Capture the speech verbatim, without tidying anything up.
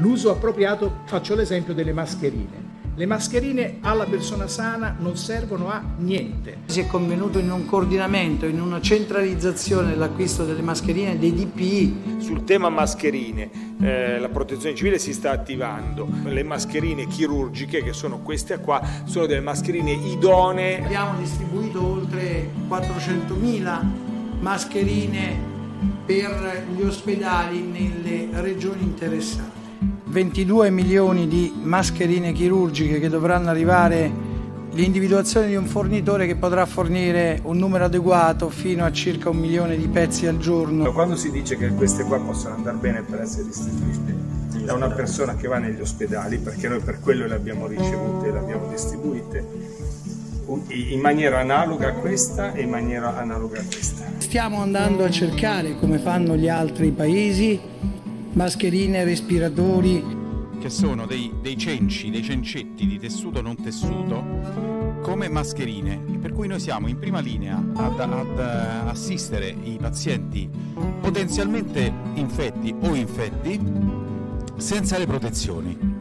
L'uso appropriato, faccio l'esempio delle mascherine. Le mascherine alla persona sana non servono a niente. Si è convenuto in un coordinamento, in una centralizzazione dell'acquisto delle mascherine e dei D P I. Sul tema mascherine, eh, la protezione civile si sta attivando. Le mascherine chirurgiche, che sono queste qua, sono delle mascherine idonee. Abbiamo distribuito oltre quattrocentomila mascherine per gli ospedali nelle regioni interessate. ventidue milioni di mascherine chirurgiche che dovranno arrivare, l'individuazione di un fornitore che potrà fornire un numero adeguato fino a circa un milione di pezzi al giorno. Quando si dice che queste qua possono andare bene per essere distribuite da una persona che va negli ospedali, perché noi per quello le abbiamo ricevute e le abbiamo distribuite, in maniera analoga a questa e in maniera analoga a questa. Stiamo andando a cercare, come fanno gli altri paesi, mascherine, respiratori, che sono dei, dei cenci, dei cencetti di tessuto non tessuto, come mascherine, per cui noi siamo in prima linea ad, ad assistere i pazienti potenzialmente infetti o infetti senza le protezioni.